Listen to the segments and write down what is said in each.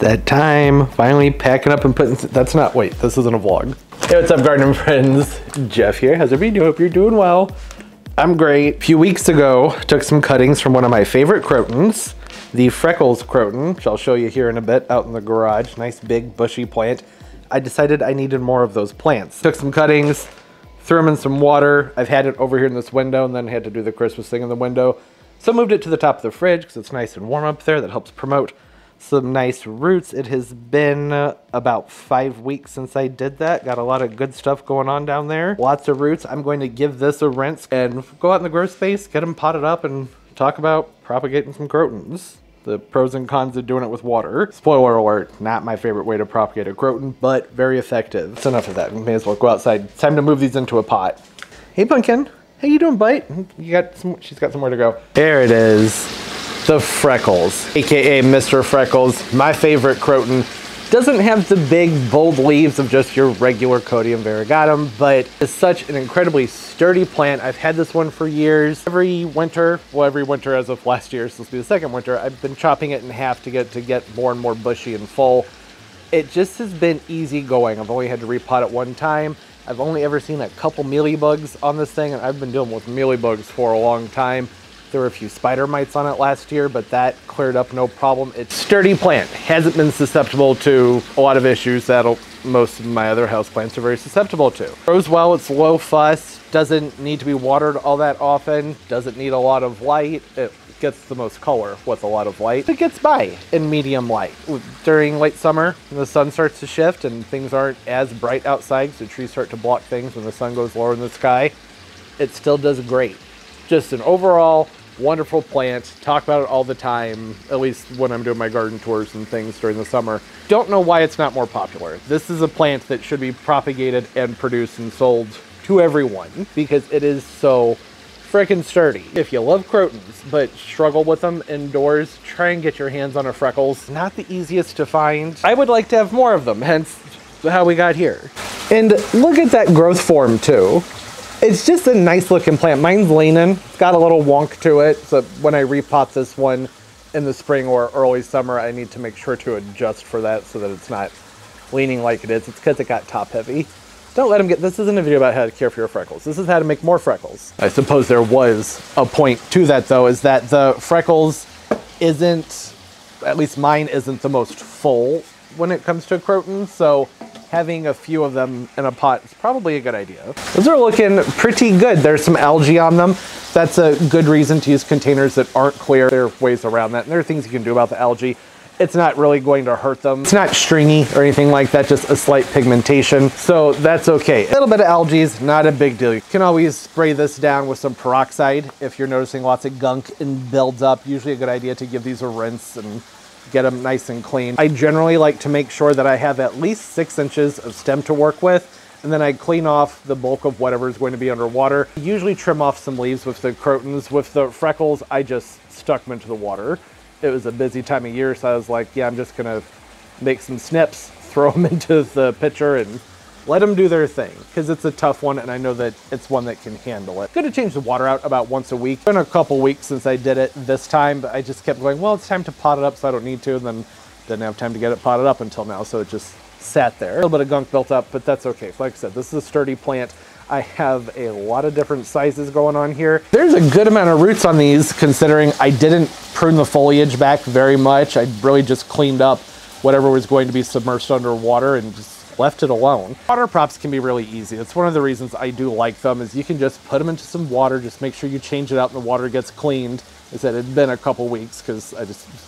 that time. Finally packing up and putting, that's not, wait, this isn't a vlog. Hey, what's up gardening friends? Jeff here, how's everybody doing? Hope you're doing well. I'm great. A few weeks ago, took some cuttings from one of my favorite crotons, the Freckles Croton, which I'll show you here in a bit out in the garage. Nice big bushy plant. I decided I needed more of those plants. Took some cuttings, threw them in some water. I've had it over here in this window and then had to do the Christmas thing in the window. So moved it to the top of the fridge because it's nice and warm up there. That helps promote some nice roots. It has been about 5 weeks since I did that. Got a lot of good stuff going on down there. Lots of roots. I'm going to give this a rinse and go out in the grow space, get them potted up and talk about propagating some crotons. The pros and cons of doing it with water. Spoiler alert, not my favorite way to propagate a croton, but very effective. That's enough of that. We may as well go outside. It's time to move these into a pot. Hey, Pumpkin. How you doing, Bite? You got some, she's got somewhere to go. There it is. The Freckles, AKA Mr. Freckles, my favorite croton. Doesn't have the big, bold leaves of just your regular codium variegatum, but is such an incredibly sturdy plant. I've had this one for years. Every winter, well, every winter as of last year, so this will be the second winter, I've been chopping it in half to get more and more bushy and full. It just has been easy going. I've only had to repot it one time. I've only ever seen a couple mealybugs on this thing, and I've been dealing with mealybugs for a long time. There were a few spider mites on it last year, but that cleared up no problem. It's a sturdy plant. Hasn't been susceptible to a lot of issues that most of my other houseplants are very susceptible to. Grows well, it's low fuss, doesn't need to be watered all that often, doesn't need a lot of light. It gets the most color with a lot of light. It gets by in medium light. During late summer, the sun starts to shift and things aren't as bright outside, so trees start to block things when the sun goes lower in the sky. It still does great. Just an overall wonderful plant. Talk about it all the time, at least when I'm doing my garden tours and things during the summer. Don't know why it's not more popular. This is a plant that should be propagated and produced and sold to everyone because it is so freaking sturdy. If you love crotons but struggle with them indoors, try and get your hands on a Freckles. Not the easiest to find. I would like to have more of them, hence how we got here. And look at that growth form too. It's just a nice looking plant. Mine's leaning. It's got a little wonk to it. So when I repot this one in the spring or early summer, I need to make sure to adjust for that so that it's not leaning like it is. It's because it got top heavy. Don't let them get, this isn't a video about how to care for your Freckles. This is how to make more Freckles. I suppose there was a point to that though, is that the Freckles isn't, at least mine isn't the most full when it comes to crotons. So having a few of them in a pot is probably a good idea. Those are looking pretty good. There's some algae on them. That's a good reason to use containers that aren't clear. There are ways around that, and there are things you can do about the algae. It's not really going to hurt them. It's not stringy or anything like that, just a slight pigmentation. So that's okay. A little bit of algae is not a big deal. You can always spray this down with some peroxide if you're noticing lots of gunk and builds up. Usually a good idea to give these a rinse and get them nice and clean. I generally like to make sure that I have at least 6 inches of stem to work with, and then I clean off the bulk of whatever's going to be underwater. I usually trim off some leaves with the crotons. With the Freckles, I just stuck them into the water. It was a busy time of year, so I was like, yeah, I'm just gonna make some snips, throw them into the pitcher and let them do their thing, because it's a tough one and I know that it's one that can handle it. Gonna change the water out about once a week. It's been a couple weeks since I did it this time, but I just kept going, well, it's time to pot it up so I don't need to, and then didn't have time to get it potted up until now, so it just sat there. A little bit of gunk built up, but that's okay. Like I said, this is a sturdy plant. I have a lot of different sizes going on here. There's a good amount of roots on these considering I didn't prune the foliage back very much. I really just cleaned up whatever was going to be submerged underwater and just left it alone. Water props can be really easy. That's one of the reasons I do like them, is you can just put them into some water, just make sure you change it out and the water gets cleaned. As I said, it'd been a couple weeks because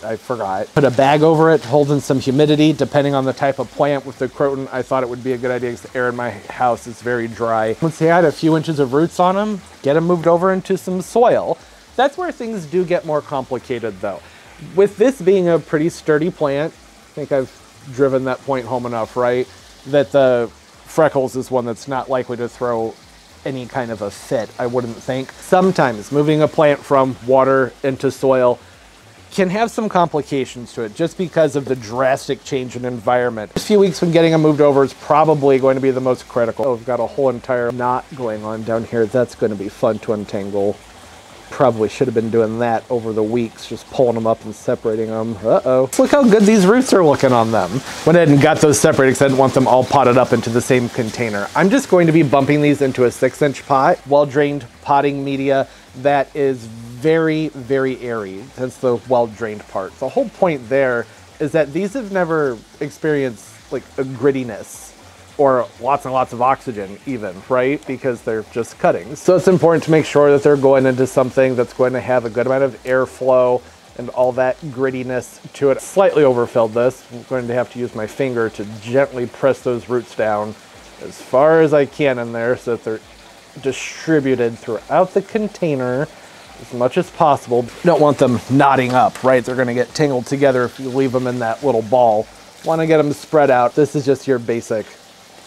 I forgot. Put a bag over it, holding some humidity, depending on the type of plant. With the croton, I thought it would be a good idea because the air in my house is very dry. Once they had a few inches of roots on them, get them moved over into some soil. That's where things do get more complicated though. With this being a pretty sturdy plant, I think I've driven that point home enough, right? That the Freckles is one that's not likely to throw any kind of a fit, I wouldn't think. Sometimes moving a plant from water into soil can have some complications to it just because of the drastic change in environment. A few weeks when getting them moved over is probably going to be the most critical. Oh, we've got a whole entire knot going on down here. That's going to be fun to untangle. Probably should have been doing that over the weeks, just pulling them up and separating them. Uh-oh. Look how good these roots are looking on them. Went ahead and got those separated because I didn't want them all potted up into the same container. I'm just going to be bumping these into a 6-inch pot. Well-drained potting media that is very, very airy. That's the well-drained part. The whole point there is that these have never experienced like a grittiness or lots and lots of oxygen even, right? Because they're just cuttings. So it's important to make sure that they're going into something that's going to have a good amount of airflow and all that grittiness to it. Slightly overfilled this. I'm going to have to use my finger to gently press those roots down as far as I can in there so that they're distributed throughout the container as much as possible. You don't want them knotting up, right? They're gonna get tangled together if you leave them in that little ball. Wanna get them spread out. This is just your basic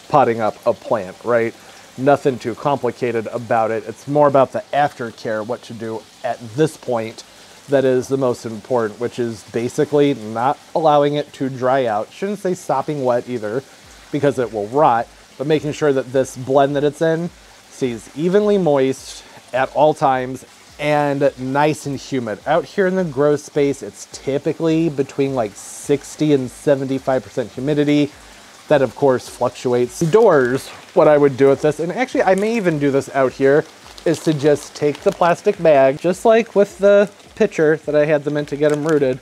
potting up a plant, right? Nothing too complicated about it. It's more about the aftercare, what to do at this point, that is the most important, which is basically not allowing it to dry out. Shouldn't say sopping wet either, because it will rot, but making sure that this blend that it's in stays evenly moist at all times and nice and humid. Out here in the grow space, it's typically between like 60 and 75% humidity. That of course fluctuates. Indoors, what I would do with this, and actually I may even do this out here, is to just take the plastic bag, just like with the pitcher that I had them in to get them rooted,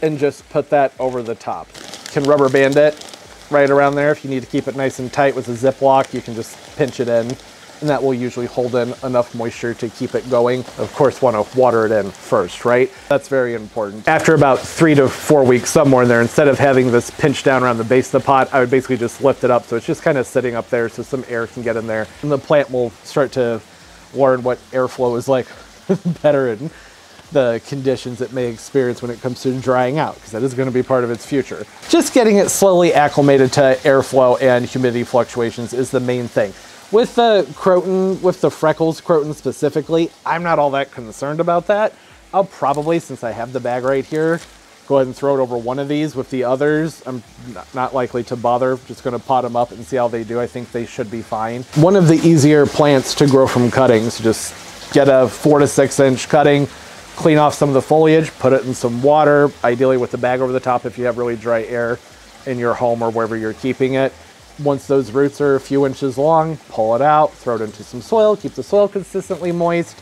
and just put that over the top. You can rubber band it right around there. If you need to keep it nice and tight with a Ziploc, you can just pinch it in, and that will usually hold in enough moisture to keep it going. Of course, want to water it in first, right? That's very important. After about 3 to 4 weeks, somewhere in there, instead of having this pinched down around the base of the pot, I would basically just lift it up so it's just kind of sitting up there so some air can get in there. And the plant will start to learn what airflow is like better in the conditions it may experience when it comes to drying out, because that is going to be part of its future. Just getting it slowly acclimated to airflow and humidity fluctuations is the main thing. With the croton, with the Freckles croton specifically, I'm not all that concerned about that. I'll probably, since I have the bag right here, go ahead and throw it over one of these with the others. I'm not likely to bother. Just gonna pot them up and see how they do. I think they should be fine. One of the easier plants to grow from cuttings, just get a 4 to 6 inch cutting, clean off some of the foliage, put it in some water, ideally with the bag over the top if you have really dry air in your home or wherever you're keeping it. Once those roots are a few inches long, pull it out, throw it into some soil, keep the soil consistently moist,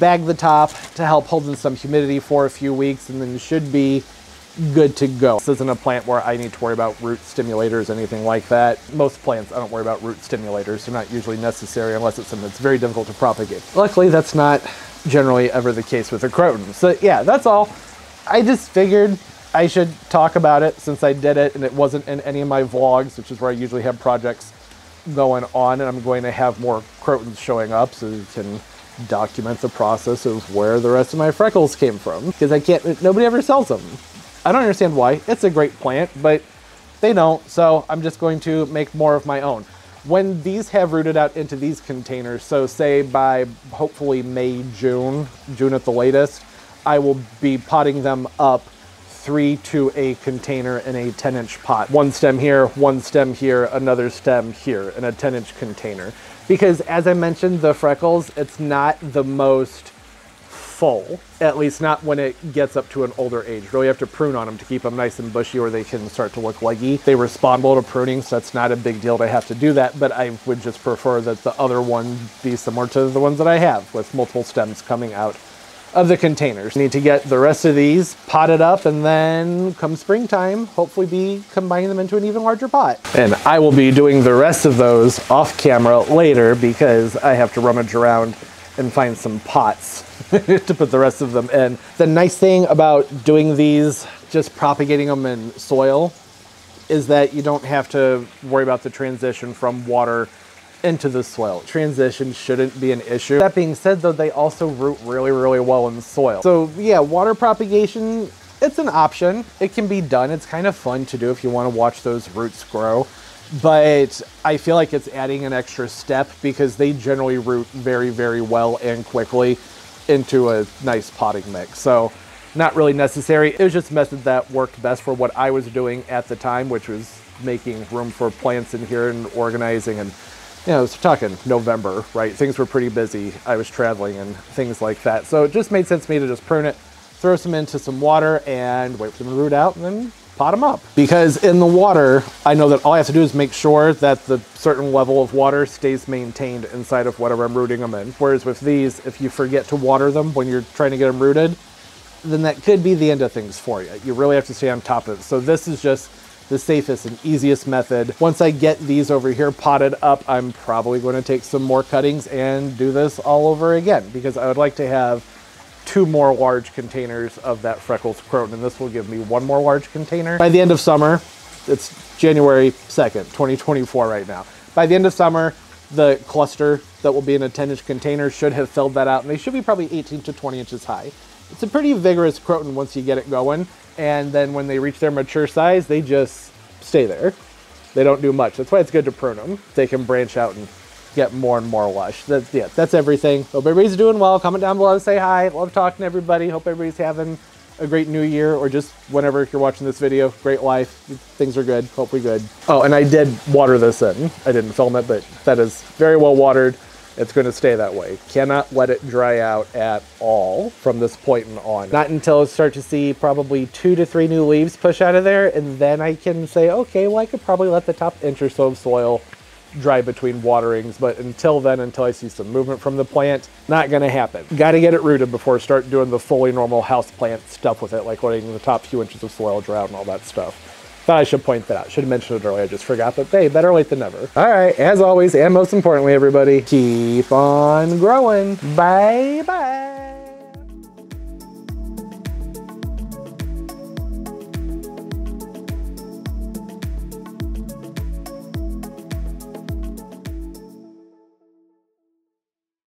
bag the top to help hold in some humidity for a few weeks, and then you should be good to go. This isn't a plant where I need to worry about root stimulators, anything like that. Most plants, I don't worry about root stimulators. They're not usually necessary unless it's something that's very difficult to propagate. Luckily, that's not generally ever the case with a croton. So yeah, that's all. I just figured I should talk about it since I did it and it wasn't in any of my vlogs, which is where I usually have projects going on, and I'm going to have more crotons showing up so you can document the process of where the rest of my Freckles came from, because I can't, nobody ever sells them. I don't understand why. It's a great plant, but they don't, so I'm just going to make more of my own. When these have rooted out into these containers, so say by hopefully May, June at the latest, I will be potting them up 3 to a container in a 10-inch pot. One stem here, one stem here, another stem here in a 10-inch container. Because as I mentioned, the Freckles, it's not the most full, at least not when it gets up to an older age. Really have to prune on them to keep them nice and bushy or they can start to look leggy. They respond well to pruning, so that's not a big deal to have to do that, but I would just prefer that the other one be similar to the ones that I have with multiple stems coming out of the containers. Need to get the rest of these potted up, and then come springtime, hopefully be combining them into an even larger pot. And I will be doing the rest of those off camera later because I have to rummage around and find some pots to put the rest of them in. The nice thing about doing these, just propagating them in soil, is that you don't have to worry about the transition from water into the soil. Transition shouldn't be an issue. That being said though, they also root really, really well in the soil. So yeah, water propagation, it's an option. It can be done. It's kind of fun to do if you want to watch those roots grow, but I feel like it's adding an extra step because they generally root very, very well and quickly into a nice potting mix. So not really necessary. It was just a method that worked best for what I was doing at the time, which was making room for plants in here and organizing and you know, so talking November, right? Things were pretty busy. I was traveling and things like that. So it just made sense to me to just prune it, throw some into some water and wait for them to root out and then pot them up. Because in the water, I know that all I have to do is make sure that the certain level of water stays maintained inside of whatever I'm rooting them in. Whereas with these, if you forget to water them when you're trying to get them rooted, then that could be the end of things for you. You really have to stay on top of it. So this is just the safest and easiest method. Once I get these over here potted up, I'm probably going to take some more cuttings and do this all over again, because I would like to have 2 more large containers of that Freckles Croton, and this will give me 1 more large container. By the end of summer, it's January 2nd, 2024 right now. By the end of summer, the cluster that will be in a 10-inch container should have filled that out, and they should be probably 18 to 20 inches high. It's a pretty vigorous croton once you get it going, and then when they reach their mature size, they just stay there. They don't do much. That's why it's good to prune them. They can branch out and get more and more lush. That's everything. Hope everybody's doing well. Comment down below and say hi. Love talking to everybody. Hope everybody's having a great new year, or just whenever you're watching this video. Great life. Things are good. Hope we're good. Oh, and I did water this in. I didn't film it, but that is very well watered. It's going to stay that way. Cannot let it dry out at all from this point and on. Not until I start to see probably 2 to 3 new leaves push out of there, and then I can say, okay, well, I could probably let the top inch or so of soil dry between waterings. But until then, until I see some movement from the plant, not going to happen. Got to get it rooted before I start doing the fully normal houseplant stuff with it, like letting the top few inches of soil dry out and all that stuff. Thought I should point that out. Should have mentioned it earlier, I just forgot, but hey, better late than never. All right, as always, and most importantly, everybody, keep on growing. Bye-bye.